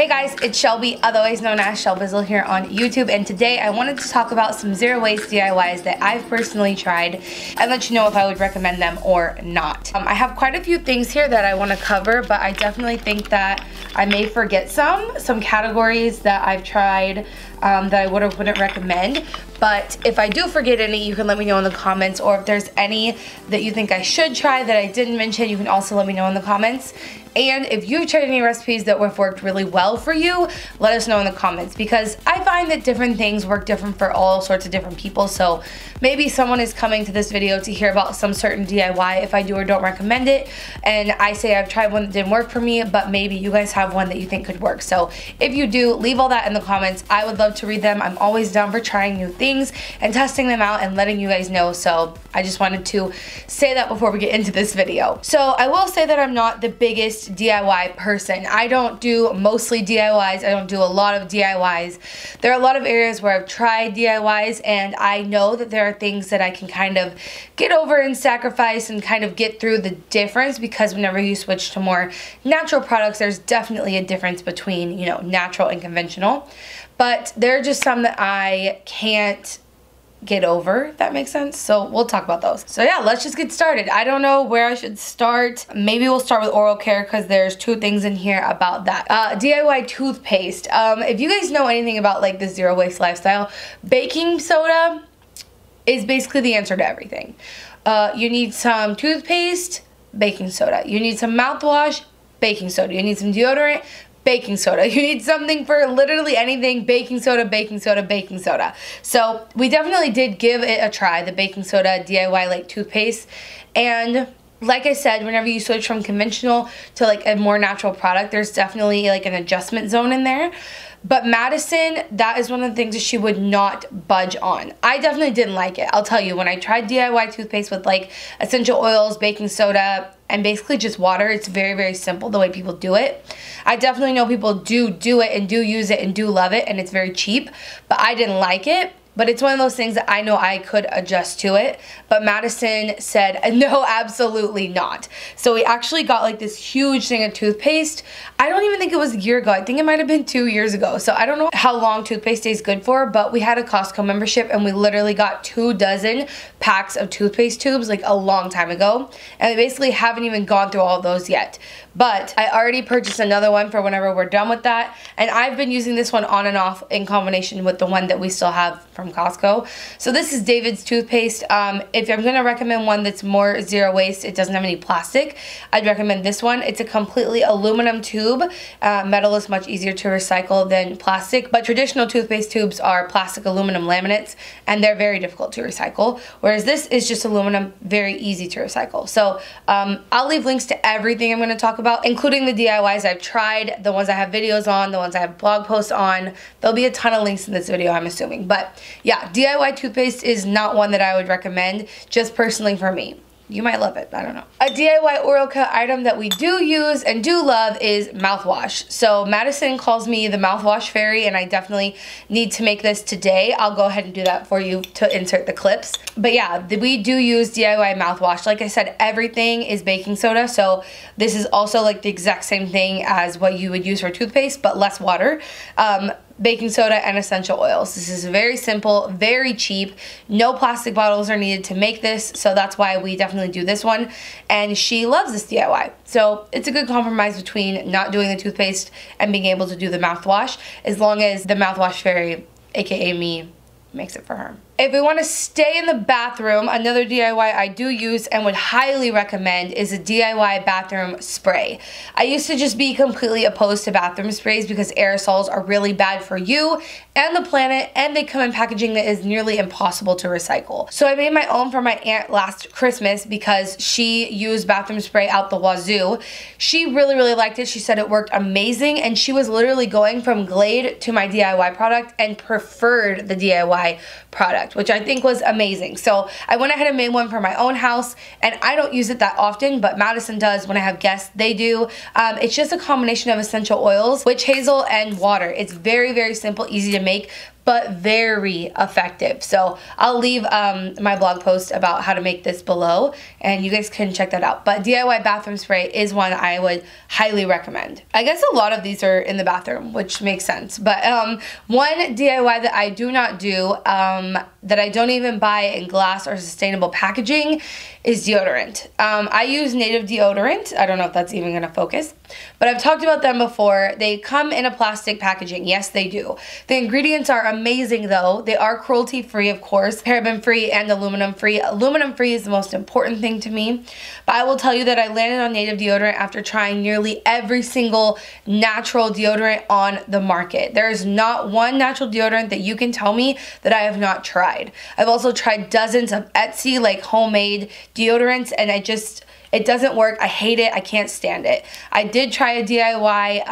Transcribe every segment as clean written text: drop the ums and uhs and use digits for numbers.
Hey guys, it's Shelby, otherwise known as Shelbizzle, here on YouTube, and today I wanted to talk about some zero waste DIYs that I've personally tried and let you know if I would recommend them or not. I have quite a few things here that I want to cover, but I definitely think that I may forget some categories that I've tried that I would or wouldn't recommend. But if I do forget any, you can let me know in the comments, or if there's any that you think I should try that I didn't mention, you can also let me know in the comments. And if you've tried any recipes that have worked really well for you, let us know in the comments, because I find that different things work different for all sorts of different people. So maybe someone is coming to this video to hear about some certain DIY if I do or don't recommend it, and I say I've tried one that didn't work for me, but maybe you guys have one that you think could work. So if you do, leave all that in the comments. I would love to read them. I'm always down for trying new things and testing them out and letting you guys know. So I just wanted to say that before we get into this video. So I will say that I'm not the biggest DIY person. I don't do mostly DIYs. I don't do a lot of DIYs. There are a lot of areas where I've tried DIYs, and I know that there are things that I can kind of get over and sacrifice and kind of get through the difference, because whenever you switch to more natural products, there's definitely a difference between, you know, natural and conventional. But there are just some that I can't get over, if that makes sense. So we'll talk about those. So yeah, let's just get started. I don't know where I should start. Maybe we'll start with oral care, because there's two things in here about that. DIY toothpaste. If you guys know anything about like the zero waste lifestyle, baking soda is basically the answer to everything. You need some toothpaste, baking soda. You need some mouthwash, baking soda. You need some deodorant, baking soda. You need something for literally anything, baking soda, baking soda, baking soda. So we definitely did give it a try, the baking soda DIY like toothpaste. And like I said, whenever you switch from conventional to like a more natural product, there's definitely like an adjustment zone in there. But Madison, that is one of the things that she would not budge on. I definitely didn't like it. I'll tell you, when I tried DIY toothpaste with like essential oils, baking soda, and basically just water, it's very, very simple the way people do it. I definitely know people do it and do use it and do love it, and it's very cheap, but I didn't like it. But it's one of those things that I know I could adjust to it. But Madison said, no, absolutely not. So we actually got like this huge thing of toothpaste. I don't even think it was a year ago. I think it might have been 2 years ago. So I don't know how long toothpaste stays good for, but we had a Costco membership and we literally got 2 dozen packs of toothpaste tubes like a long time ago. And we basically haven't even gone through all of those yet. But I already purchased another one for whenever we're done with that. And I've been using this one on and off in combination with the one that we still have from Costco. So this is David's Tooth Paste. If I'm going to recommend one that's more zero waste, it doesn't have any plastic, I'd recommend this one. It's a completely aluminum tube. Metal is much easier to recycle than plastic, but traditional toothpaste tubes are plastic aluminum laminates, and they're very difficult to recycle, whereas this is just aluminum, very easy to recycle. So I'll leave links to everything I'm going to talk about, including the DIYs I've tried, the ones I have videos on, the ones I have blog posts on. There'll be a ton of links in this video, I'm assuming. But yeah, DIY toothpaste is not one that I would recommend, just personally for me. You might love it, I don't know. A DIY oral care item that we do use and do love is mouthwash. So Madison calls me the mouthwash fairy, and I definitely need to make this today. I'll go ahead and do that for you to insert the clips. But yeah, we do use DIY mouthwash. Like I said, everything is baking soda, so this is also like the exact same thing as what you would use for toothpaste, but less water. Baking soda and essential oils. This is very simple, very cheap. No plastic bottles are needed to make this, so that's why we definitely do this one. And she loves this DIY. So it's a good compromise between not doing the toothpaste and being able to do the mouthwash, as long as the mouthwash fairy, aka me, makes it for her. If we want to stay in the bathroom, another DIY I do use and would highly recommend is a DIY bathroom spray. I used to just be completely opposed to bathroom sprays because aerosols are really bad for you and the planet, and they come in packaging that is nearly impossible to recycle. So I made my own for my aunt last Christmas because she used bathroom spray out the wazoo. She really, really liked it. She said it worked amazing, and she was literally going from Glade to my DIY product and preferred the DIY product, which I think was amazing. So I went ahead and made one for my own house, and I don't use it that often, but Madison does. When I have guests, they do. It's just a combination of essential oils, witch hazel, and water. It's very, very simple, easy to make, but very effective. So I'll leave my blog post about how to make this below, and you guys can check that out. But DIY bathroom spray is one I would highly recommend. I guess a lot of these are in the bathroom, which makes sense. But one DIY that I do not do, that I don't even buy in glass or sustainable packaging, is deodorant. I use Native Deodorant. I don't know if that's even going to focus, but I've talked about them before. They come in a plastic packaging. Yes, they do. The ingredients are amazing though. They are cruelty free, of course, paraben free and aluminum free. Aluminum free is the most important thing to me, but I will tell you that I landed on Native Deodorant after trying nearly every single natural deodorant on the market. There is not one natural deodorant that you can tell me that I have not tried. I've also tried dozens of Etsy like homemade deodorants, and it doesn't work. I hate it. I can't stand it. I did try a DIY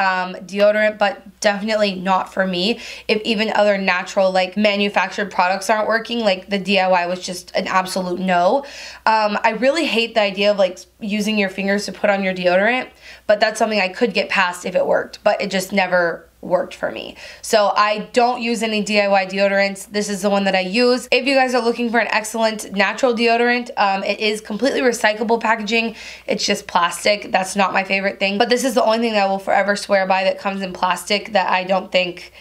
deodorant, but definitely not for me. If even other natural like manufactured products aren't working, like the DIY was just an absolute no. I really hate the idea of like using your fingers to put on your deodorant, but that's something I could get past if it worked, but it just never worked for me. So I don't use any DIY deodorants. This is the one that I use. If you guys are looking for an excellent natural deodorant, it is completely recyclable packaging. It's just plastic. That's not my favorite thing, but this is the only thing that I will forever swear by that comes in plastic that I don't think,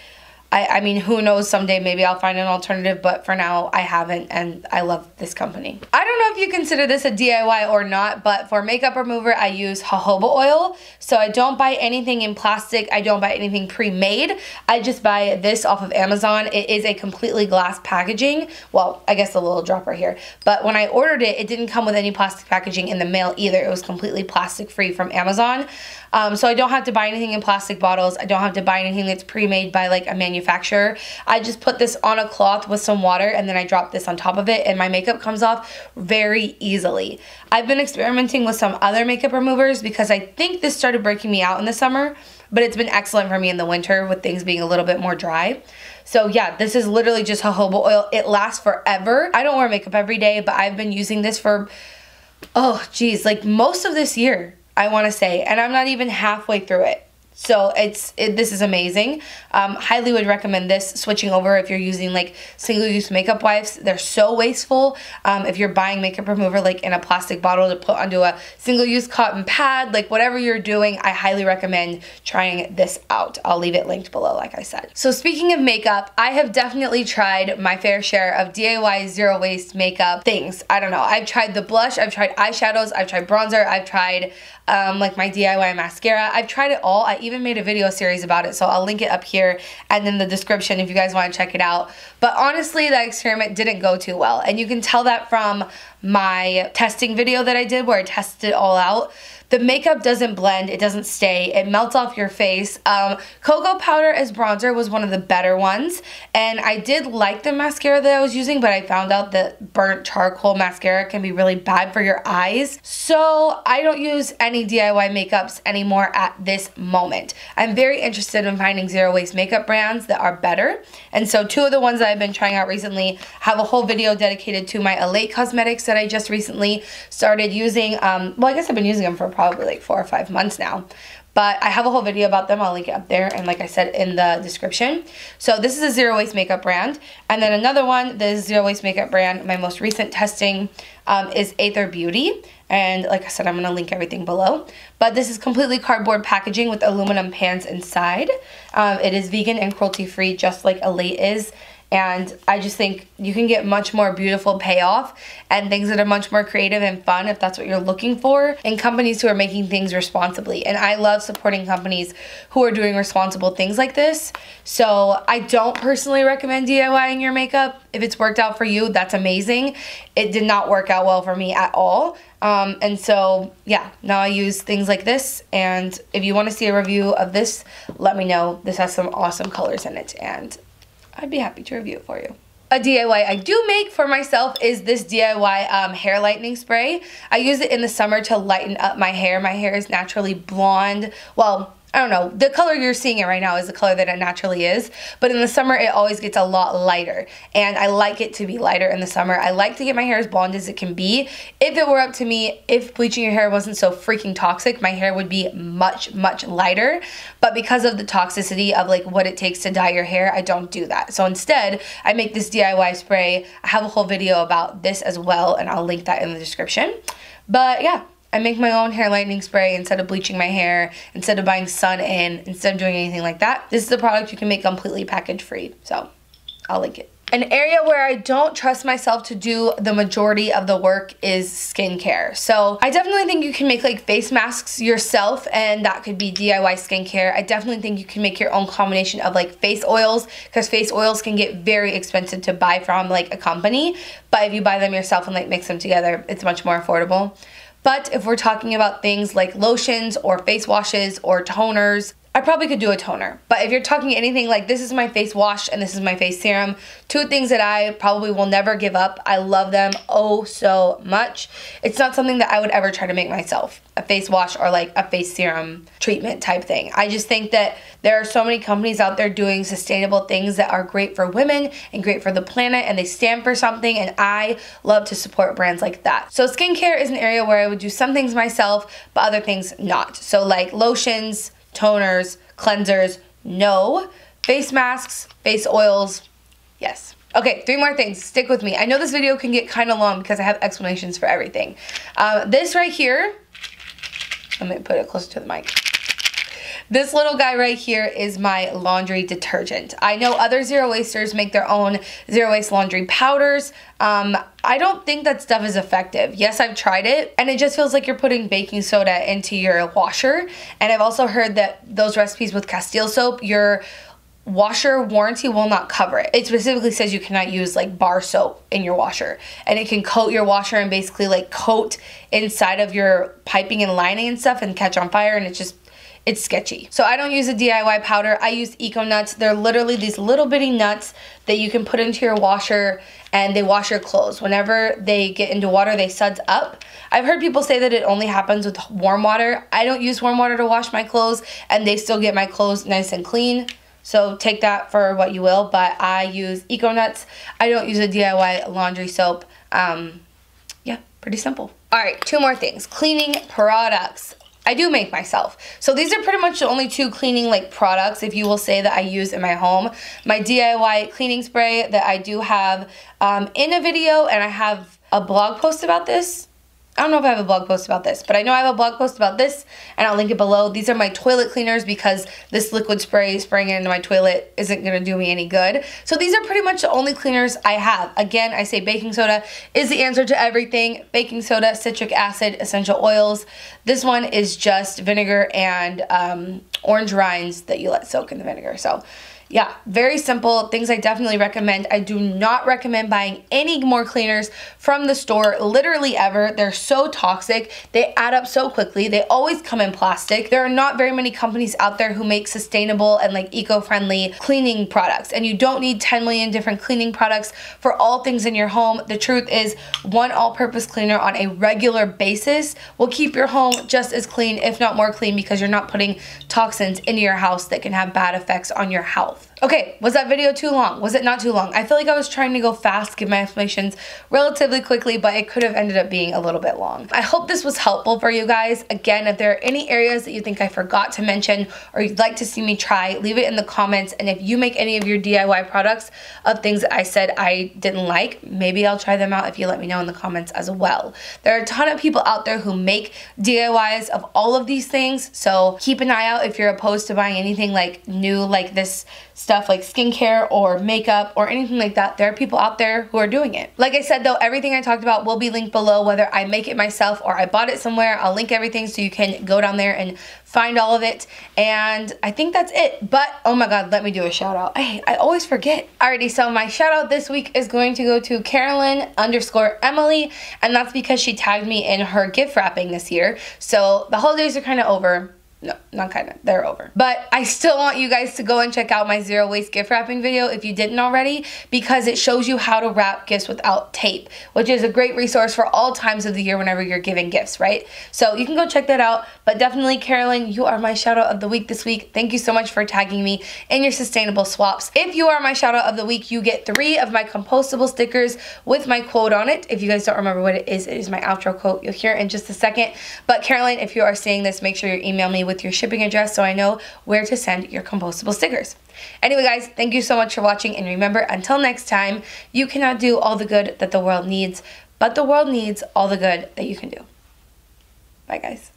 I mean, who knows, someday maybe I'll find an alternative, but for now I haven't, and I love this company. I don't know if you consider this a DIY or not, but for makeup remover I use jojoba oil. So I don't buy anything in plastic. I don't buy anything pre-made. I just buy this off of Amazon. It is a completely glass packaging. Well, I guess a little dropper here, but when I ordered it, it didn't come with any plastic packaging in the mail either. It was completely plastic free from Amazon. So I don't have to buy anything in plastic bottles. I don't have to buy anything that's pre-made by like a manufacturer. I just put this on a cloth with some water, and then I drop this on top of it, and my makeup comes off very easily. I've been experimenting with some other makeup removers because I think this started breaking me out in the summer, but it's been excellent for me in the winter with things being a little bit more dry. So yeah, this is literally just jojoba oil. It lasts forever. I don't wear makeup every day, but I've been using this for, oh geez, like most of this year, I want to say, and I'm not even halfway through it. So this is amazing. Highly would recommend this, switching over if you're using like single-use makeup wipes. They're so wasteful. If you're buying makeup remover like in a plastic bottle to put onto a single-use cotton pad, like whatever you're doing, I highly recommend trying this out. I'll leave it linked below, like I said. So speaking of makeup, I have definitely tried my fair share of DIY zero waste makeup things. I don't know. I've tried the blush, I've tried eyeshadows, I've tried bronzer, I've tried like my DIY mascara. I've tried it all. I even made a video series about it, so I'll link it up here and in the description if you guys want to check it out. But honestly, that experiment didn't go too well, and you can tell that from my testing video that I did where I tested it all out. The makeup doesn't blend, it doesn't stay, it melts off your face. Cocoa powder as bronzer was one of the better ones, and I did like the mascara that I was using, but I found out that burnt charcoal mascara can be really bad for your eyes. So I don't use any DIY makeups anymore at this moment. I'm very interested in finding zero waste makeup brands that are better, and so two of the ones that I've been trying out recently have a whole video dedicated to my Elate Cosmetics that I just recently started using. Well, I guess I've been using them for probably like 4 or 5 months now, but I have a whole video about them. I'll link it up there and like I said in the description. So this is a zero waste makeup brand, and then another one, the zero waste makeup brand, my most recent testing is Aether Beauty, and like I said, I'm gonna link everything below. But this is completely cardboard packaging with aluminum pans inside. It is vegan and cruelty free, just like Elate is. And I just think you can get much more beautiful payoff and things that are much more creative and fun if that's what you're looking for, and companies who are making things responsibly. And I love supporting companies who are doing responsible things like this. So I don't personally recommend DIYing your makeup. If it's worked out for you, that's amazing. It did not work out well for me at all. And so yeah, now I use things like this, and if you want to see a review of this, let me know. This has some awesome colors in it, and I'd be happy to review it for you. A DIY I do make for myself is this DIY hair lightening spray. I use it in the summer to lighten up my hair. My hair is naturally blonde. Well, I don't know, the color you're seeing it right now is the color that it naturally is, but in the summer it always gets a lot lighter, and I like it to be lighter in the summer. I like to get my hair as blonde as it can be. If it were up to me, if bleaching your hair wasn't so freaking toxic, my hair would be much, much lighter, but because of the toxicity of like what it takes to dye your hair, I don't do that. So instead, I make this DIY spray. I have a whole video about this as well, and I'll link that in the description. But yeah, I make my own hair lightening spray instead of bleaching my hair, instead of buying sun in, instead of doing anything like that. This is a product you can make completely package free, so I'll link it. An area where I don't trust myself to do the majority of the work is skincare. So I definitely think you can make like face masks yourself, and that could be DIY skincare. I definitely think you can make your own combination of like face oils, because face oils can get very expensive to buy from like a company, but if you buy them yourself and like mix them together, it's much more affordable. But if we're talking about things like lotions or face washes or toners, I probably could do a toner. But if you're talking anything like this is my face wash and this is my face serum, two things that I probably will never give up. I love them oh so much. It's not something that I would ever try to make myself, a face wash or like a face serum treatment type thing. I just think that there are so many companies out there doing sustainable things that are great for women and great for the planet, and they stand for something, and I love to support brands like that. So skincare is an area where I would do some things myself, but other things not. So like lotions, toners, cleansers, no. Face masks, face oils, yes. Okay, three more things. Stick with me. I know this video can get kind of long because I have explanations for everything. This right here, let me put it closer to the mic. This little guy right here is my laundry detergent. I know other zero wasters make their own zero waste laundry powders. I don't think that stuff is effective. Yes, I've tried it, and it just feels like you're putting baking soda into your washer. And I've also heard that those recipes with Castile soap, your washer warranty will not cover it. It specifically says you cannot use like bar soap in your washer, and it can coat your washer and basically like coat inside of your piping and lining and stuff and catch on fire, and it's just, it's sketchy. So I don't use a DIY powder. I use Eco Nuts. They're literally these little bitty nuts that you can put into your washer, and they wash your clothes. Whenever they get into water, they suds up. I've heard people say that it only happens with warm water. I don't use warm water to wash my clothes, and they still get my clothes nice and clean. So take that for what you will, but I use Eco Nuts. I don't use a DIY laundry soap. Yeah, pretty simple. All right, two more things. Cleaning products. I do make myself. So these are pretty much the only two cleaning like products, if you will say, that I use in my home. My DIY cleaning spray that I do have in a video, and I have a blog post about this. I don't know if I have a blog post about this, but I know I have a blog post about this, and I'll link it below. These are my toilet cleaners, because this liquid spray spraying it into my toilet isn't gonna do me any good. So these are pretty much the only cleaners I have. Again, I say baking soda is the answer to everything. Baking soda, citric acid, essential oils. This one is just vinegar and orange rinds that you let soak in the vinegar. So yeah, very simple things I definitely recommend. I do not recommend buying any more cleaners from the store, literally ever. They're so toxic. They add up so quickly. They always come in plastic. There are not very many companies out there who make sustainable and like eco-friendly cleaning products. And you don't need 10 million different cleaning products for all things in your home. The truth is, one all-purpose cleaner on a regular basis will keep your home just as clean, if not more clean, because you're not putting toxins into your house that can have bad effects on your health. Okay, was that video too long? Was it not too long? I feel like I was trying to go fast, give my explanations relatively quickly, but it could have ended up being a little bit long. I hope this was helpful for you guys. Again, if there are any areas that you think I forgot to mention or you'd like to see me try, leave it in the comments. And if you make any of your DIY products of things that I said I didn't like, maybe I'll try them out if you let me know in the comments as well. There are a ton of people out there who make DIYs of all of these things, so keep an eye out if you're opposed to buying anything like new like this stuff like skincare or makeup or anything like that. There are people out there who are doing it. Like I said though, everything I talked about will be linked below, whether I make it myself or I bought it somewhere. I'll link everything so you can go down there and find all of it. And I think that's it. But oh my god, let me do a shout out. I always forget. Alrighty, so my shout out this week is going to go to Carolyn_Emily, and that's because she tagged me in her gift wrapping this year. So the holidays are kind of over. No, not kind of. They're over. But I still want you guys to go and check out my zero waste gift wrapping video if you didn't already, because it shows you how to wrap gifts without tape, which is a great resource for all times of the year whenever you're giving gifts, right? So you can go check that out. But definitely, Carolyn, you are my shout out of the week this week. Thank you so much for tagging me in your sustainable swaps. If you are my shout out of the week, you get 3 of my compostable stickers with my quote on it. If you guys don't remember what it is my outro quote. You'll hear it in just a second. But Carolyn, if you are seeing this, make sure you email me with your shipping address so I know where to send your compostable stickers. Anyway, guys, thank you so much for watching, and remember, until next time, you cannot do all the good that the world needs, but the world needs all the good that you can do. Bye, guys.